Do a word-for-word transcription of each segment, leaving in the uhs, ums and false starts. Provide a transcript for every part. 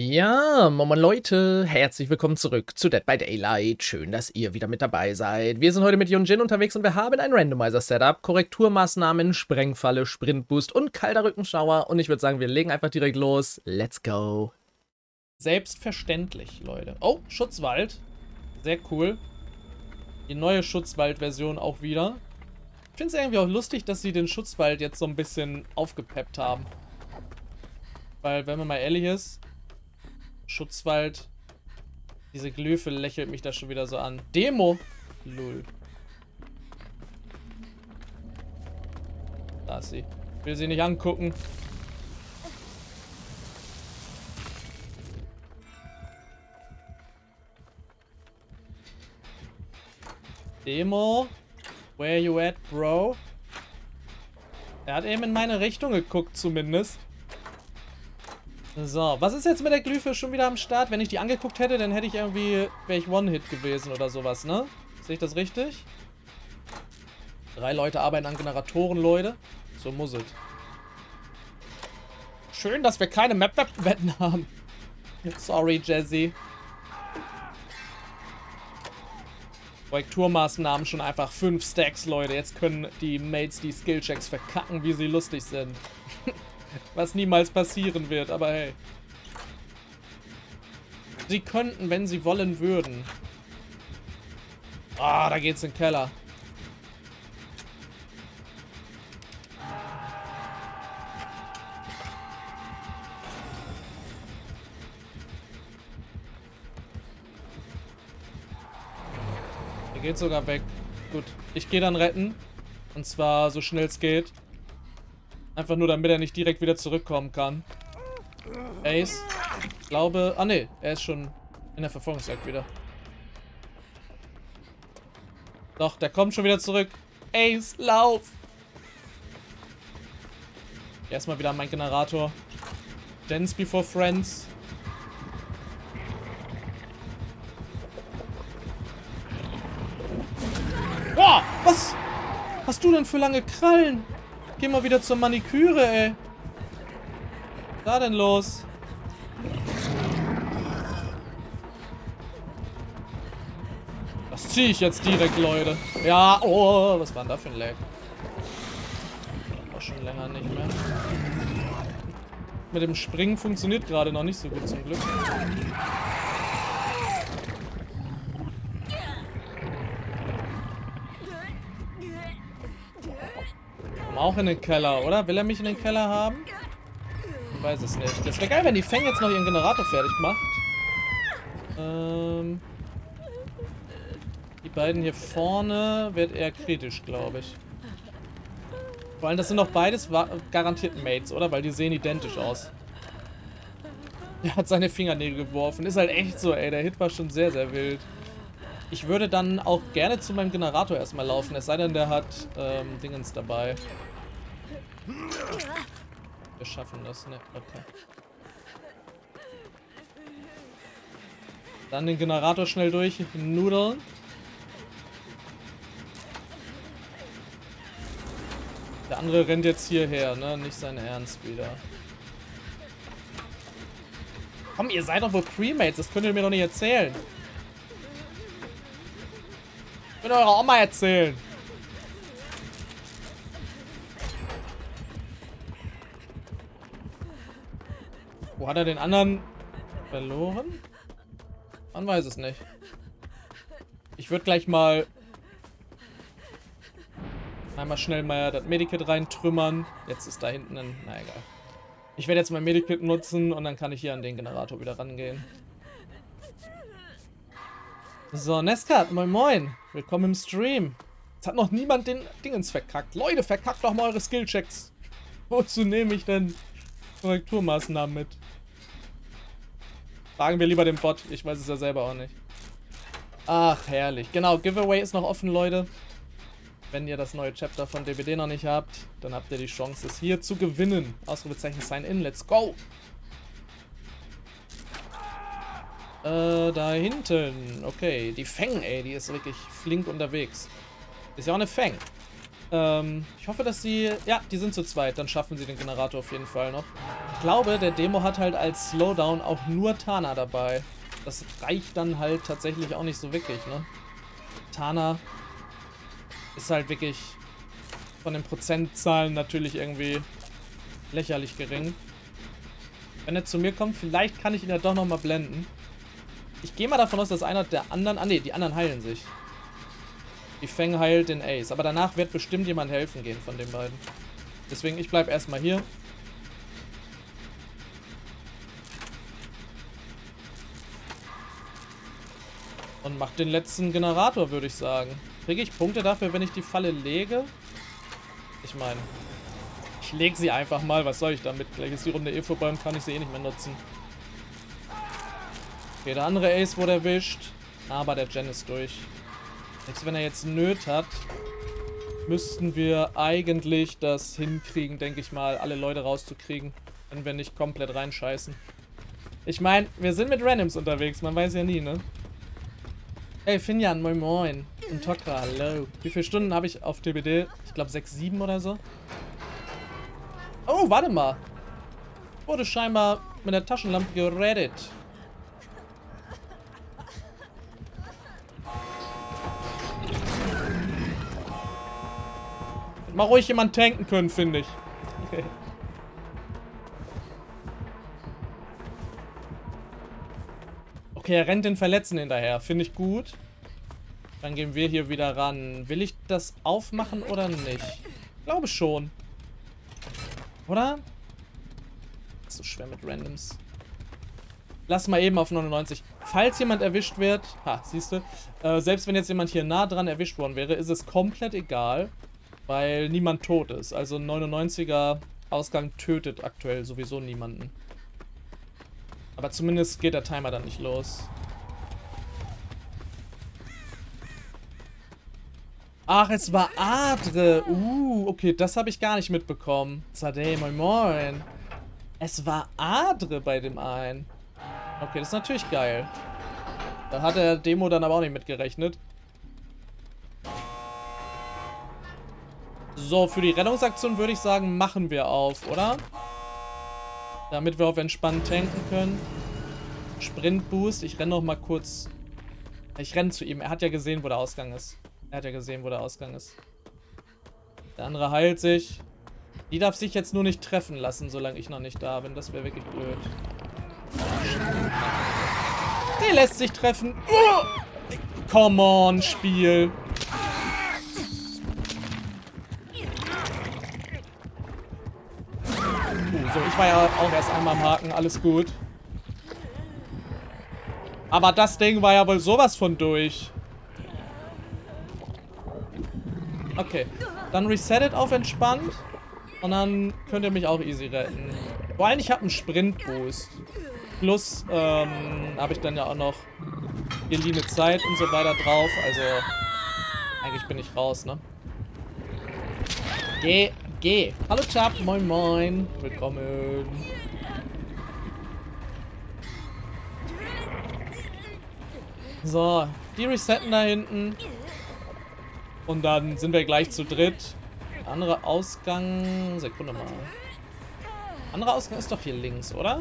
Ja, Moin Leute, herzlich willkommen zurück zu Dead by Daylight. Schön, dass ihr wieder mit dabei seid. Wir sind heute mit Yun Jin unterwegs und wir haben ein Randomizer-Setup, Korrekturmaßnahmen, Sprengfalle, Sprintboost und kalter Rückenschauer. Und ich würde sagen, wir legen einfach direkt los. Let's go. Selbstverständlich, Leute. Oh, Schutzwald. Sehr cool. Die neue Schutzwald-Version auch wieder. Ich finde es irgendwie auch lustig, dass sie den Schutzwald jetzt so ein bisschen aufgepeppt haben. Weil, wenn man mal ehrlich ist... Schutzwald. Diese Glyphe lächelt mich da schon wieder so an. Demo. Lul. Da ist sie. Ich will sie nicht angucken. Demo. Where you at, bro? Er hat eben in meine Richtung geguckt, zumindest. So, was ist jetzt mit der Glyphe schon wieder am Start? Wenn ich die angeguckt hätte, dann hätte ich irgendwie... Wäre ich One-Hit gewesen oder sowas, ne? Sehe ich das richtig? Drei Leute arbeiten an Generatoren, Leute. So muss es. Schön, dass wir keine Map-Wetten haben. Sorry, Jazzy. Korrekturmaßnahmen schon einfach fünf Stacks, Leute. Jetzt können die Mates die Skillchecks verkacken, wie sie lustig sind. Was niemals passieren wird, aber hey. Sie könnten, wenn sie wollen würden. Ah, oh, da geht's in den Keller. Der geht sogar weg. Gut, ich gehe dann retten. Und zwar so schnell es geht. Einfach nur, damit er nicht direkt wieder zurückkommen kann. Ace. Ich glaube... Ah, ne. Er ist schon in der Verfolgungsjagd wieder. Doch, der kommt schon wieder zurück. Ace, lauf! Erstmal wieder mein Generator. Dance before friends. Boah! Was hast du denn für lange Krallen? Geh mal wieder zur Maniküre, ey. Was da denn los? Das ziehe ich jetzt direkt, Leute. Ja, oh, was war denn da für ein Lag? Auch schon länger nicht mehr. Mit dem Springen funktioniert gerade noch nicht so gut, zum Glück. Auch in den Keller, oder? Will er mich in den Keller haben? Ich weiß es nicht. Das wäre geil, wenn die Feng jetzt noch ihren Generator fertig macht. Ähm, die beiden hier vorne wird eher kritisch, glaube ich. Vor allem, das sind doch beides garantiert Mates, oder? Weil die sehen identisch aus. Er hat seine Fingernägel geworfen. Ist halt echt so, ey. Der Hit war schon sehr, sehr wild. Ich würde dann auch gerne zu meinem Generator erstmal laufen, es sei denn, der hat ähm, Dingens dabei. Wir schaffen das, ne? Okay. Dann den Generator schnell durch, nudeln. Der andere rennt jetzt hierher, ne? Nicht sein Ernst wieder. Komm, ihr seid doch wohl Premates, das könnt ihr mir doch nicht erzählen. Ich will eurer Oma erzählen. Wo hat er den anderen verloren? Man weiß es nicht. Ich würde gleich mal einmal schnell mal das Medikit reintrümmern. Jetzt ist da hinten ein... Na egal. Ich werde jetzt mein Medikit nutzen und dann kann ich hier an den Generator wieder rangehen. So, Neskat, moin moin. Willkommen im Stream. Es hat noch niemand den Dingens verkackt. Leute, verkackt doch mal eure Skillchecks. Wozu nehme ich denn Korrekturmaßnahmen mit? Fragen wir lieber den Bot. Ich weiß es ja selber auch nicht. Ach, herrlich. Genau, Giveaway ist noch offen, Leute. Wenn ihr das neue Chapter von D B D noch nicht habt, dann habt ihr die Chance, es hier zu gewinnen. Ausrufezeichen Sign in. Let's go. Äh, da hinten. Okay, die Feng, ey, die ist wirklich flink unterwegs. Ist ja auch eine Feng. Ähm, ich hoffe, dass sie... Ja, die sind zu zweit. Dann schaffen sie den Generator auf jeden Fall noch. Ich glaube, der Demo hat halt als Slowdown auch nur Tana dabei. Das reicht dann halt tatsächlich auch nicht so wirklich, ne? Tana ist halt wirklich von den Prozentzahlen natürlich irgendwie lächerlich gering. Wenn er zu mir kommt, vielleicht kann ich ihn ja doch nochmal blenden. Ich gehe mal davon aus, dass einer der anderen... Ah ne, die anderen heilen sich. Die Feng heilt den Ace. Aber danach wird bestimmt jemand helfen gehen von den beiden. Deswegen, ich bleib erstmal hier. Und mach den letzten Generator, würde ich sagen. Kriege ich Punkte dafür, wenn ich die Falle lege? Ich meine... Ich lege sie einfach mal. Was soll ich damit? Gleich ist die Runde eh vorbei und kann ich sie eh nicht mehr nutzen. Okay, der andere Ace wurde erwischt. Aber der Jen ist durch. Selbst wenn er jetzt Nöt hat, müssten wir eigentlich das hinkriegen, denke ich mal, alle Leute rauszukriegen. Wenn wir nicht komplett reinscheißen. Ich meine, wir sind mit Randoms unterwegs. Man weiß ja nie, ne? Hey, Finjan, moin moin. Und Tokra, hallo. Wie viele Stunden habe ich auf D B D? Ich glaube sechs, sieben oder so. Oh, warte mal. Wurde scheinbar mit der Taschenlampe gerettet. Hätte mal ruhig jemand tanken können, finde ich. Okay. Okay, er rennt den Verletzten hinterher. Finde ich gut. Dann gehen wir hier wieder ran. Will ich das aufmachen oder nicht? Ich glaube schon. Oder? So schwer mit Randoms. Lass mal eben auf neunundneunzig. Falls jemand erwischt wird... Ha, siehst du. Äh, selbst wenn jetzt jemand hier nah dran erwischt worden wäre, ist es komplett egal, weil niemand tot ist. Also neunundneunziger Ausgang tötet aktuell sowieso niemanden. Aber zumindest geht der Timer dann nicht los. Ach, es war Adre. Uh, okay, das habe ich gar nicht mitbekommen. Zadei, moin moin. Es war Adre bei dem einen. Okay, das ist natürlich geil. Da hat der Demo dann aber auch nicht mitgerechnet. So, für die Rettungsaktion würde ich sagen, machen wir auf, oder? Damit wir auf entspannt tanken können. Sprintboost. Ich renne noch mal kurz. Ich renne zu ihm. Er hat ja gesehen, wo der Ausgang ist. Er hat ja gesehen, wo der Ausgang ist. Der andere heilt sich. Die darf sich jetzt nur nicht treffen lassen, solange ich noch nicht da bin. Das wäre wirklich blöd. Der lässt sich treffen. Oh! Come on, Spiel. Uh, so, ich war ja auch erst einmal am Haken. Alles gut. Aber das Ding war ja wohl sowas von durch. Okay, dann resettet auf entspannt und dann könnt ihr mich auch easy retten. Vor allem, ich habe einen Sprintboost. Plus, ähm, habe ich dann ja auch noch geliehene Zeit und so weiter drauf. Also, eigentlich bin ich raus, ne? Geh, geh. Hallo, Chap. Moin, moin. Willkommen. So, die resetten da hinten. Und dann sind wir gleich zu dritt. Anderer Ausgang... Sekunde mal. Anderer Ausgang ist doch hier links, oder?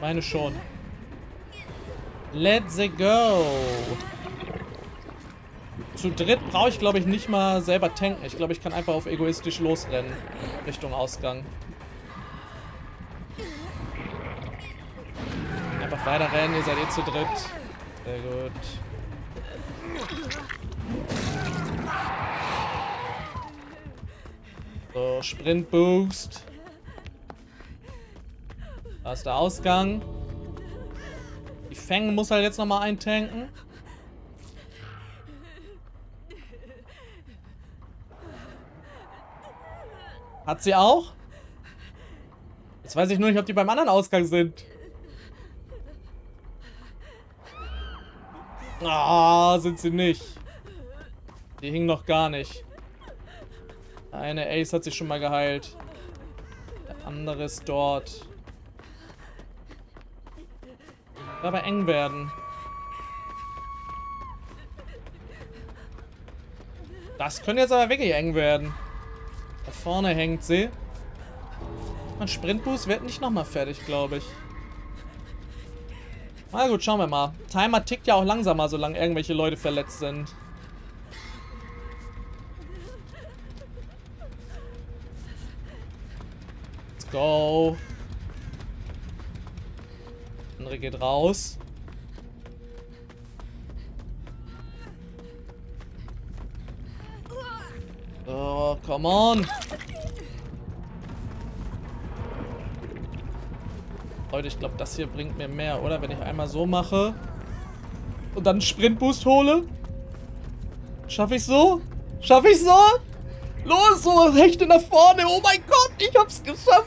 Meine schon. Let's go! Zu dritt brauche ich, glaube ich, nicht mal selber tanken. Ich glaube, ich kann einfach auf egoistisch losrennen. Richtung Ausgang. Einfach weiter rennen, ihr seid eh zu dritt. Sehr gut. So, Sprintboost. Da ist der Ausgang. Die Feng muss halt jetzt nochmal eintanken. Hat sie auch? Jetzt weiß ich nur nicht, ob die beim anderen Ausgang sind. Ah, oh, sind sie nicht. Die hingen noch gar nicht. Eine Ace hat sich schon mal geheilt. Der andere ist dort. Wird aber eng werden. Das könnte jetzt aber wirklich eng werden. Da vorne hängt sie. Und Sprintboost wird nicht nochmal fertig, glaube ich. Na gut, schauen wir mal. Timer tickt ja auch langsamer, solange irgendwelche Leute verletzt sind. Let's go. Andere geht raus. Oh, come on. Leute, ich glaube, das hier bringt mir mehr, oder? Wenn ich einmal so mache und dann einen Sprintboost hole. Schaffe ich so? Schaffe ich so? Los, so Hechte nach vorne. Oh mein Gott, ich hab's geschafft.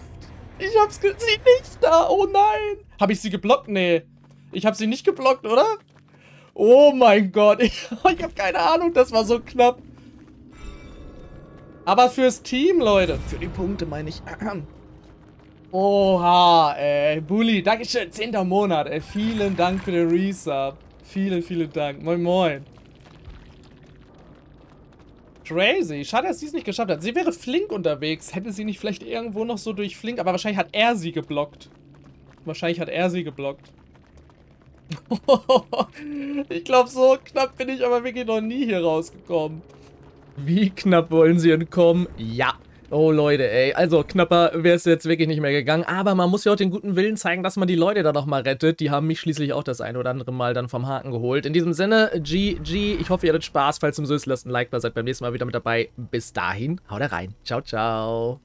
Ich hab's geschafft. Sie nicht da. Oh nein. Habe ich sie geblockt? Nee. Ich habe sie nicht geblockt, oder? Oh mein Gott. Ich, ich habe keine Ahnung, das war so knapp. Aber fürs Team, Leute. Für die Punkte, meine ich. Oha, ey. Bulli, dankeschön. Zehnter Monat, ey. Vielen Dank für den Resub. Vielen, vielen Dank. Moin, moin. Crazy. Schade, dass sie es nicht geschafft hat. Sie wäre flink unterwegs. Hätte sie nicht vielleicht irgendwo noch so durch flink. Aber wahrscheinlich hat er sie geblockt. Wahrscheinlich hat er sie geblockt. Ich glaube, so knapp bin ich aber wirklich noch nie hier rausgekommen. Wie knapp wollen sie entkommen? Ja. Oh Leute, ey. Also knapper wäre es jetzt wirklich nicht mehr gegangen. Aber man muss ja auch den guten Willen zeigen, dass man die Leute da nochmal rettet. Die haben mich schließlich auch das ein oder andere Mal dann vom Haken geholt. In diesem Sinne, G G. Ich hoffe, ihr hattet Spaß. Falls es so ist, lasst ein Like da. Seid beim nächsten Mal wieder mit dabei. Bis dahin, haut rein. Ciao, ciao.